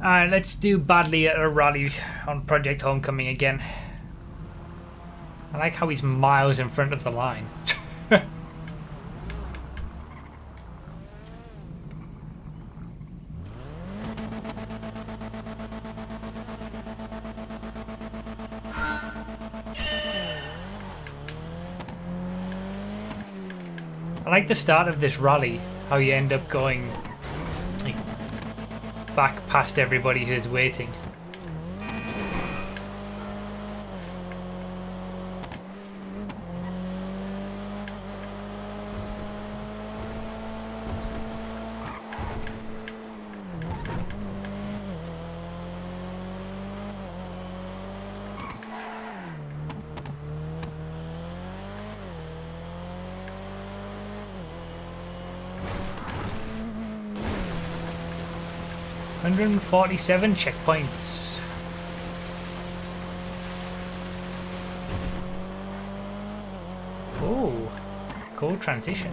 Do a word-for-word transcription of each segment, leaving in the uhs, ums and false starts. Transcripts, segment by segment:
Alright, let's do badly at a rally on Project Homecoming again. I like how he's miles in front of the line. I like the start of this rally, how you end up going like, back past everybody who's waiting. one hundred forty-seven checkpoints. Oh, cool transition.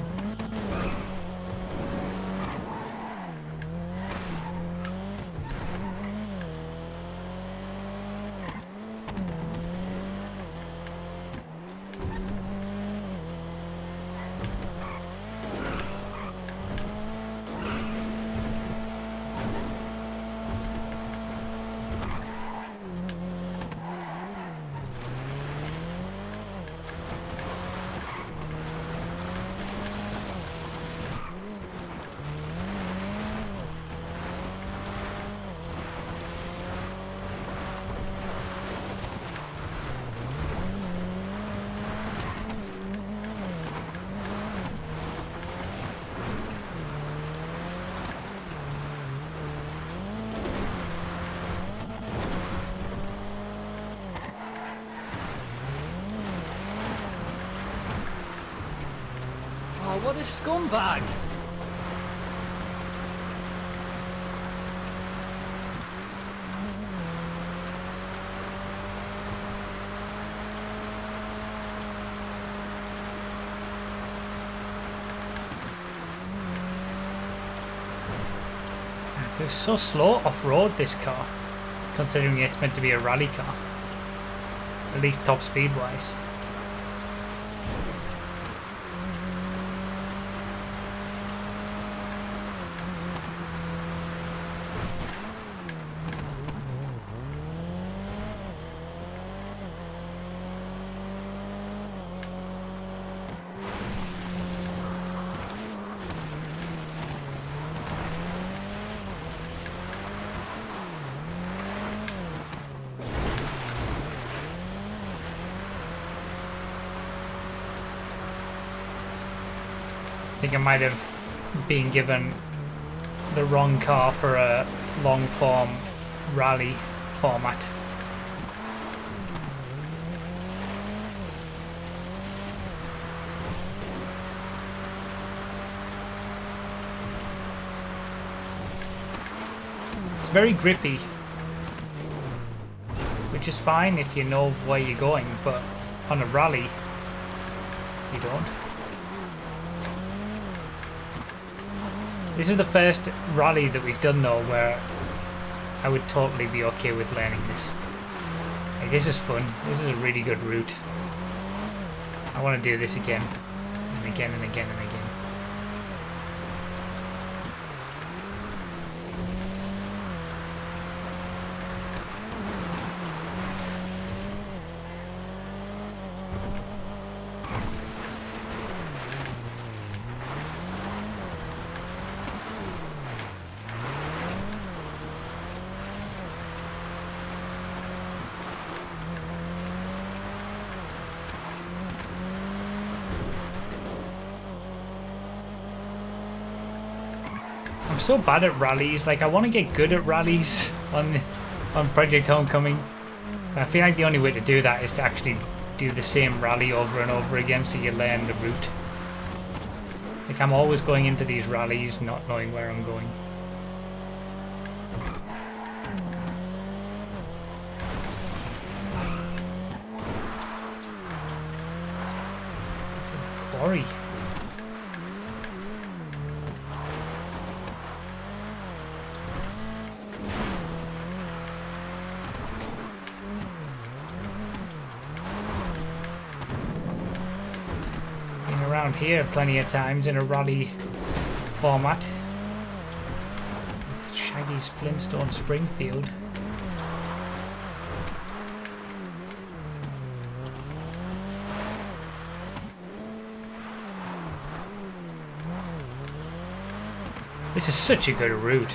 What a scumbag! It feels so slow off-road, this car, considering it's meant to be a rally car, at least top speed wise. I think I might have been given the wrong car for a long form rally format. It's very grippy, which is fine if you know where you're going, but on a rally, you don't. This is the first rally that we've done though where I would totally be okay with learning this. Like, this is fun. This is a really good route. I want to do this again and again and again and again. I'm so bad at rallies. Like, I want to get good at rallies on on Project Homecoming. I feel like the only way to do that is to actually do the same rally over and over again so you learn the route. Like, I'm always going into these rallies not knowing where I'm going. It's a quarry. around here plenty of times in a rally format. It's Shaggy's Flintstone Springfield. This is such a good route.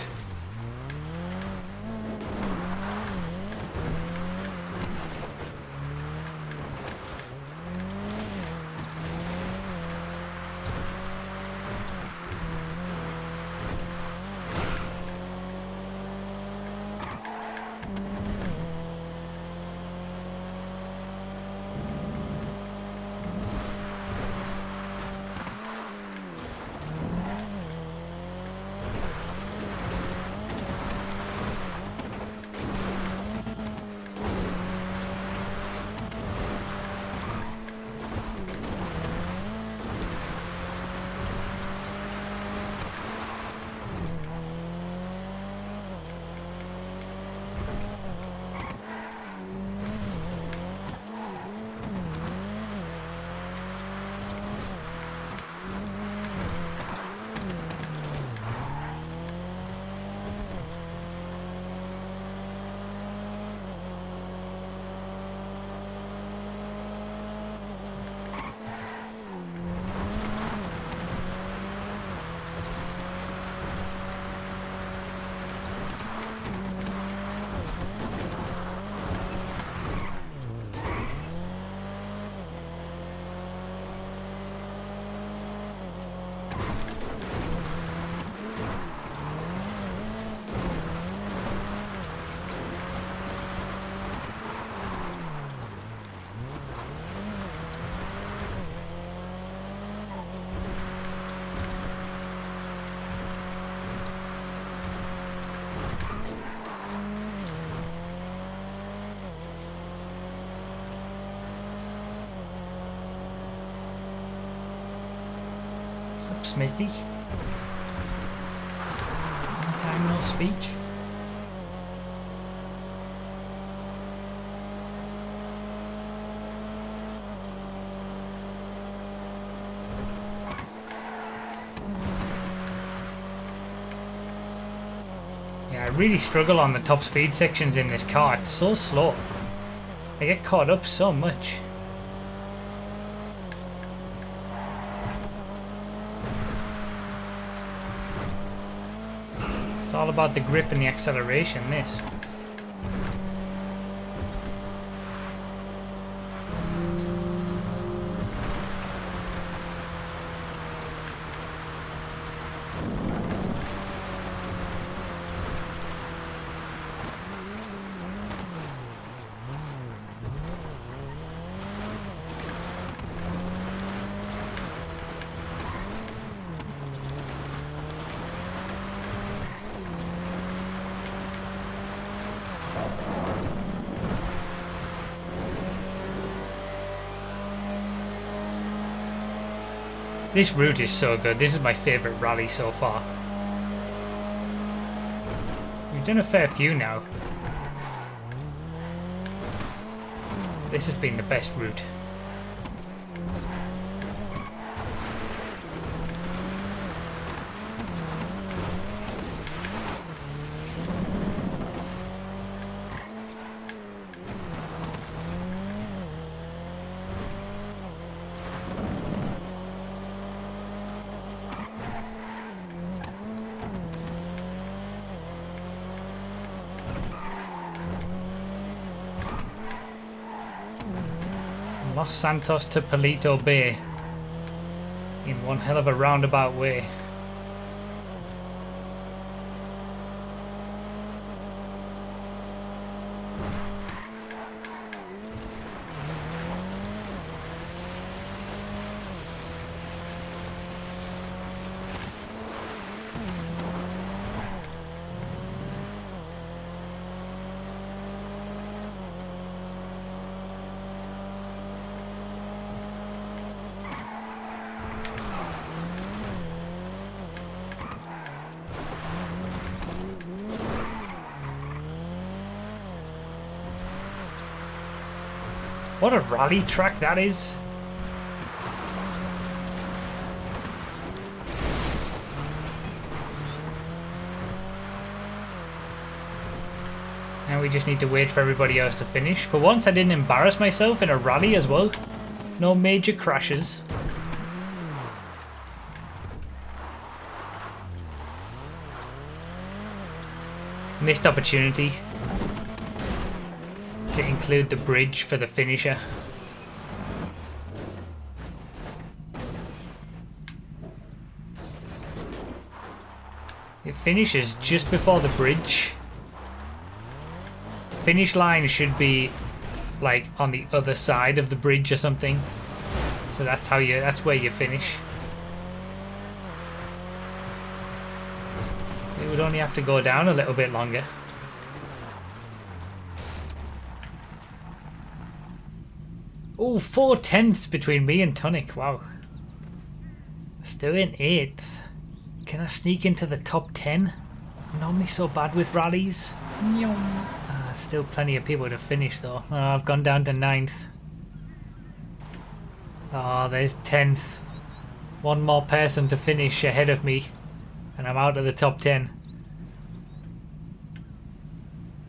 Sup, Smithy? Long time no speech. Yeah, I really struggle on the top speed sections in this car. It's so slow. I get caught up so much. It's all about the grip and the acceleration, this. This route is so good. This is my favourite rally so far. We've done a fair few now. This has been the best route. Los Santos to Palito Bay in one hell of a roundabout way. What a rally track that is! Now we just need to wait for everybody else to finish. For once I didn't embarrass myself in a rally as well. No major crashes. Missed opportunity to include the bridge for the finisher. It finishes just before the bridge. Finish line should be like on the other side of the bridge or something. So that's how you, that's where you finish. It would only have to go down a little bit longer. Oh, four tenths between me and Tonic. Wow. Still in eighth. Can I sneak into the top ten? I'm normally so bad with rallies. Uh, still plenty of people to finish though. Oh, I've gone down to ninth. Oh, there's tenth. One more person to finish ahead of me and I'm out of the top ten.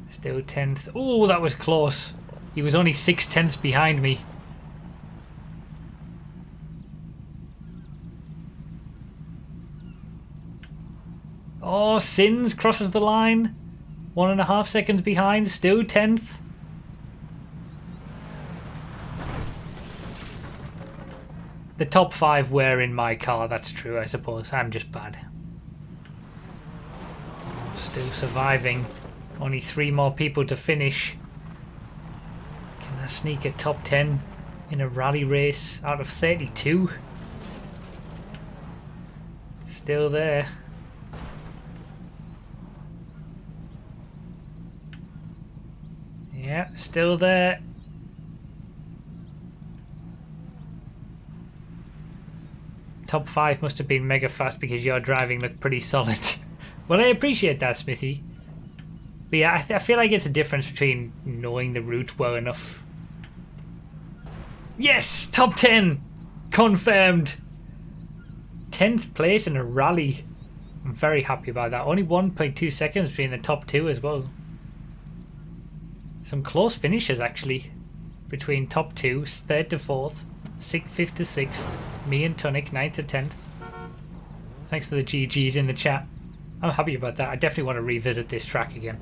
Still tenth. Oh, that was close. He was only six tenths behind me. Oh, Sins crosses the line. One and a half seconds behind, still tenth. The top five were in my car, that's true, I suppose. I'm just bad. Still surviving. Only three more people to finish. Can I sneak a top ten in a rally race out of thirty-two? Still there. Yeah, still there. Top five must have been mega fast because your driving looked pretty solid. Well, I appreciate that, Smithy. But yeah, I, th I feel like it's a difference between knowing the route well enough. Yes! Top ten! Confirmed! tenth place in a rally. I'm very happy about that. Only one point two seconds between the top two as well. Some close finishes actually between top two, third to fourth, sixth, fifth to sixth, me and Tonic, ninth to tenth. Thanks for the G Gs in the chat. I'm happy about that. I definitely want to revisit this track again.